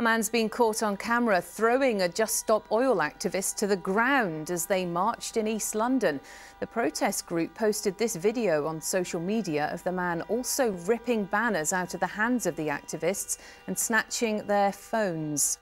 A man's been caught on camera throwing a Just Stop Oil activist to the ground as they marched in East London. The protest group posted this video on social media of the man also ripping banners out of the hands of the activists and snatching their phones.